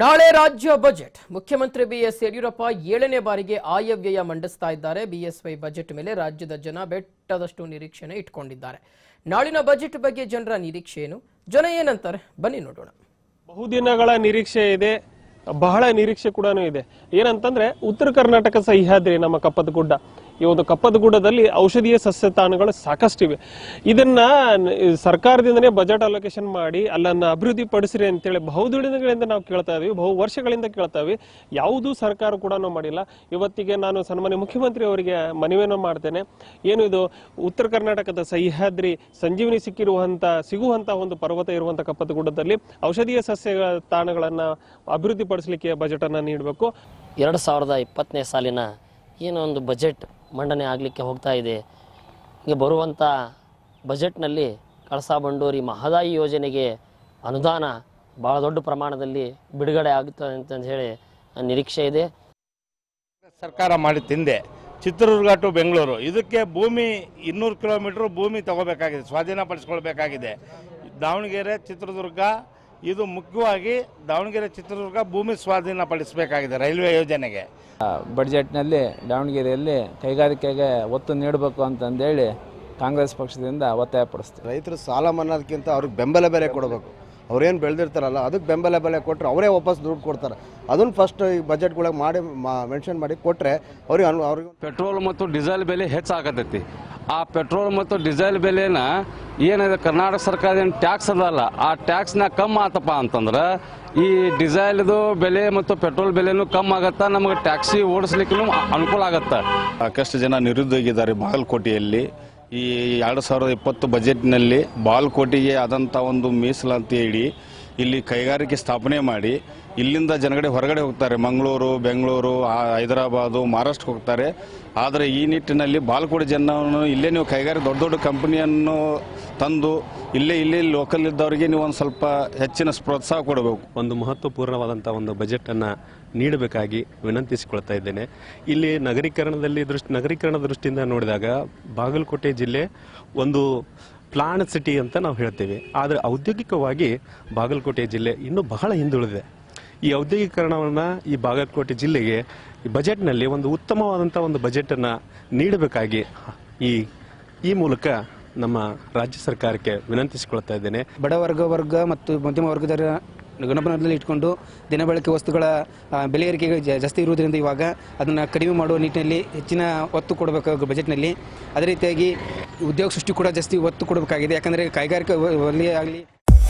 ನಾಳೆ ರಾಜ್ಯ ಬಜೆಟ್ ಮುಖ್ಯಮಂತ್ರಿ ಬಿಎಸ್ ಯಡಿಯೂರಪ್ಪ 7ನೇ ಬಾರಿಗೆ ಆಯವ್ಯಯ ಮಂಡಿಸ್ತಾ ಇದ್ದಾರೆ ಬಿಎಸ್ವೈ ಬಜೆಟ್ ಮೇಲೆ ರಾಜ್ಯದ ಜನ ಬೆಟ್ಟದಷ್ಟು ನಿರೀಕ್ಷೆನೆ ಇಟ್ಕೊಂಡಿದ್ದಾರೆ ನಾಳಿನ ಬಜೆಟ್ ಬಗ್ಗೆ ಜನರ ನಿರೀಕ್ಷೆ ಏನು ಜನ ಏನಂತಾರೆ ಬನ್ನಿ ನೋಡೋಣ ಬಹುದಿನಗಳ ನಿರೀಕ್ಷೆ ಇದೆ ಬಹಳ ನಿರೀಕ್ಷೆ ಕೂಡ ಇದೆ ಏನಂತಂದ್ರೆ ಉತ್ತರ ಕರ್ನಾಟಕ ಸಹ್ಯಾದ್ರಿ ನಮ್ಮ ಕಪ್ಪದಗುಡ್ಡ ಈ ಒಂದು ಕಪ್ಪದಗುಡ್ಡದಲ್ಲಿ ಔಷಧೀಯ ಸಸ್ಯ ತಾಣಗಳು ಸಾಕಷ್ಟಿವೆ ಇದನ್ನ ಸರ್ಕಾರದಿಂದನೇ ಬಜೆಟ್ ಅಲೋಕೇಶನ್ ಮಾಡಿ ಅಲ್ಲನ್ನ ಅಭಿವೃದ್ಧಿ ಪಡಿಸಿರಿ ಅಂತ ಹೇಳಿ ಬಹುದಿನಗಳಿಂದ ನಾವು ಕೇಳ್ತಾ ಇದೀವಿ ಬಹು ವರ್ಷಗಳಿಂದ ಕೇಳ್ತಾ ಇದೀವಿ ಯಾವುದು ಸರ್ಕಾರ ಕೂಡ ಮಾಡಿಲ್ಲ ಇವತ್ತಿಗೆ ನಾನು ಸನ್ಮಾನ್ಯ ಮುಖ್ಯಮಂತ್ರಿ ಅವರಿಗೆ ಮನವಿಯನ್ನು ಮಾಡ್ತೇನೆ ಏನು ಇದು ಉತ್ತರ ಕರ್ನಾಟಕದ ಸಹ್ಯಾದ್ರಿ ಸಂಜೀವಿನಿ ಸಿಗುವಂತ ಒಂದು ಪರ್ವತ ಇರುವಂತ ಕಪ್ಪದಗುಡ್ಡದಲ್ಲಿ ಔಷಧೀಯ ಸಸ್ಯಗಳ ತಾಣಗಳನ್ನ ಅಭಿವೃದ್ಧಿ ಪಡಿಸಲಿಕ್ಕೆ ಬಜೆಟ್ ಅನ್ನು ನೀಡಬೇಕು 2020ನೇ ಸಾಲಿನ ಏನೋ ಒಂದು ಬಜೆಟ್ ಮಂಡನೆ ಆಗಲಿಕ್ಕೆ ಹೋಗ್ತಾ ಇದೆ ಈಗ ಬರುವಂತ ಬಜೆಟ್ನಲ್ಲಿ ಕಳಸಾ ಬಂಡೂರಿ ಮಹದಾಯಿ ಯೋಜನೆಗೆ ಅನುದಾನ ಬಹಳ ದೊಡ್ಡ ಪ್ರಮಾಣದಲ್ಲಿ ಬಿಡುಗಡೆ ಆಗುತ್ತೆ ಅಂತ ಹೇಳಿ ನಿರೀಕ್ಷೆ ಇದೆ ಸರ್ಕಾರ ಮಾಡಿ ತಿಂದೆ ಚಿತ್ರದುರ್ಗ ಟು ಬೆಂಗಳೂರು ಇದಕ್ಕೆ ಭೂಮಿ 200 ಕಿಲೋಮೀಟರ್ ಭೂಮಿ ತಗೋಬೇಕಾಗಿದೆ ಸ್ವಾಧೀನಪಡಿಸಿಕೊಳ್ಳಬೇಕಾಗಿದೆ ದಾವಣಗೆರೆ ಚಿತ್ರದುರ್ಗ ಇದು ಮುಖ್ಯವಾಗಿ ದಾವಣಗೆರೆ ಚಿತ್ರದುರ್ಗ ಭೂಮಿ ಸ್ವಾಧೀನಪಡಿಸಬೇಕಾಗಿದೆ ರೈಲ್ವೆ ಯೋಜನೆಗೆ ಬಜೆಟ್ನಲ್ಲಿ ದಾವಣಗೆರೆಯಲ್ಲಿ ಕೈಗಾರಿಕೆಗೆ ಒತ್ತು ನೀಡಬೇಕು ಅಂತಂದು ಹೇಳಿ ಕಾಂಗ್ರೆಸ್ ಪಕ್ಷದಿಂದ ಒತ್ತಾಯಪಡಿಸ್ತಾರೆ ರೈತರು ಸಾಲ ಮನ್ನಾದಕ್ಕಿಂತ ಅವ್ರಿಗೆ ಬೆಂಬಲ ಬೆಲೆ ಕೊಡಬೇಕು ಅವರೇನು ಬೆಳೆದಿರ್ತಾರಲ್ಲ ಅದಕ್ಕೆ ಬೆಂಬಲ ಬೆಲೆ ಕೊಟ್ಟರೆ ಅವರೇ ವಾಪಸ್ ದುಡ್ಡು ಕೊಡ್ತಾರೆ ಅದನ್ನು ಫಸ್ಟ್ ಈ ಬಜೆಟ್ಗಳಾಗ ಮಾಡಿ ಮೆನ್ಷನ್ ಮಾಡಿ ಕೊಟ್ಟರೆ ಅವ್ರಿಗೆ ಪೆಟ್ರೋಲ್ ಮತ್ತು ಡೀಸೆಲ್ ಬೆಲೆ ಹೆಚ್ಚಾಗತೈತಿ ಆ ಪೆಟ್ರೋಲ್ ಮತ್ತು ಡೀಸೆಲ್ ಬೆಲೆನ ಏನಿದೆ ಕರ್ನಾಟಕ ಸರ್ಕಾರದ ಏನು ಟ್ಯಾಕ್ಸ್ ಅದಲ್ಲ ಆ ಟ್ಯಾಕ್ಸ್ನ ಕಮ್ಮಿ ಆತಪ್ಪ ಅಂತಂದ್ರೆ ಈ ಡೀಸೆಲ್ದು ಬೆಲೆ ಮತ್ತು ಪೆಟ್ರೋಲ್ ಬೆಲೆನೂ ಕಮ್ಮಿ ಆಗುತ್ತಾ ನಮಗೆ ಟ್ಯಾಕ್ಸಿ ಓಡಿಸ್ಲಿಕ್ಕೂ ಅನುಕೂಲ ಆಗುತ್ತೆ ಸಾಕಷ್ಟು ಜನ ನಿರುದ್ಯೋಗಿದ್ದಾರೆ ಬಾಗಲಕೋಟೆಯಲ್ಲಿ ಈ 2020 ಬಜೆಟ್ನಲ್ಲಿ ಬಾಗಲಕೋಟೆಗೆ ಆದಂಥ ಒಂದು ಮೀಸಲಾತಿ ಇಡಿ ಇಲ್ಲಿ ಕೈಗಾರಿಕೆ ಸ್ಥಾಪನೆ ಮಾಡಿ ಇಲ್ಲಿಂದ ಜನಗಡೆ ಹೊರಗಡೆ ಹೋಗ್ತಾರೆ ಮಂಗಳೂರು ಬೆಂಗಳೂರು ಹೈದರಾಬಾದು ಮಹಾರಾಷ್ಟ್ರಕ್ಕೆ ಹೋಗ್ತಾರೆ ಆದರೆ ಈ ನಿಟ್ಟಿನಲ್ಲಿ ಬಾಗಲಕೋಟೆ ಜನವನ್ನು ಇಲ್ಲೇ ನೀವು ಕೈಗಾರಿಕೆ ದೊಡ್ಡ ದೊಡ್ಡ ಕಂಪನಿಯನ್ನು ತಂದು ಇಲ್ಲೇ ಲೋಕಲ್ ಇದ್ದವರಿಗೆ ನೀವು ಒಂದು ಸ್ವಲ್ಪ ಹೆಚ್ಚಿನ ಪ್ರೋತ್ಸಾಹ ಕೊಡಬೇಕು ಒಂದು ಮಹತ್ವಪೂರ್ಣವಾದಂಥ ಒಂದು ಬಜೆಟನ್ನು ನೀಡಬೇಕಾಗಿ ವಿನಂತಿಸಿಕೊಳ್ತಾ ಇದ್ದೇನೆ ಇಲ್ಲಿ ನಗರೀಕರಣದ ದೃಷ್ಟಿಯಿಂದ ನೋಡಿದಾಗ ಬಾಗಲಕೋಟೆ ಜಿಲ್ಲೆ ಒಂದು ಪ್ಲಾನ್ ಸಿಟಿ ಅಂತ ನಾವು ಹೇಳ್ತೀವಿ ಆದರೆ ಔದ್ಯೋಗಿಕವಾಗಿ ಬಾಗಲಕೋಟೆ ಜಿಲ್ಲೆ ಇನ್ನೂ ಬಹಳ ಹಿಂದುಳಿದಿದೆ ಈ ಔದ್ಯೋಗೀಕರಣವನ್ನು ಈ ಬಾಗಲಕೋಟೆ ಜಿಲ್ಲೆಗೆ ಈ ಬಜೆಟ್ನಲ್ಲಿ ಒಂದು ಉತ್ತಮವಾದಂಥ ಒಂದು ಬಜೆಟನ್ನು ನೀಡಬೇಕಾಗಿ ಈ ಮೂಲಕ ನಮ್ಮ ರಾಜ್ಯ ಸರ್ಕಾರಕ್ಕೆ ವಿನಂತಿಸಿಕೊಳ್ತಾ ಇದ್ದೇನೆ ಬಡವರ್ಗ ಮತ್ತು ಮಧ್ಯಮ ವರ್ಗದವರ ಗಮನದಲ್ಲಿ ಇಟ್ಕೊಂಡು ದಿನಬಳಕೆ ವಸ್ತುಗಳ ಬೆಲೆ ಏರಿಕೆಗೆ ಜಾಸ್ತಿ ಇರುವುದರಿಂದ ಇವಾಗ ಅದನ್ನು ಕಡಿಮೆ ಮಾಡುವ ನಿಟ್ಟಿನಲ್ಲಿ ಹೆಚ್ಚಿನ ಒತ್ತು ಕೊಡಬೇಕಾಗುತ್ತೆ ಬಜೆಟ್ನಲ್ಲಿ ಅದೇ ರೀತಿಯಾಗಿ ಉದ್ಯೋಗ ಸೃಷ್ಟಿ ಕೂಡ ಜಾಸ್ತಿ ಒತ್ತು ಕೊಡಬೇಕಾಗಿದೆ ಯಾಕಂದರೆ ಕೈಗಾರಿಕೆ ವಲಯ ಆಗಲಿ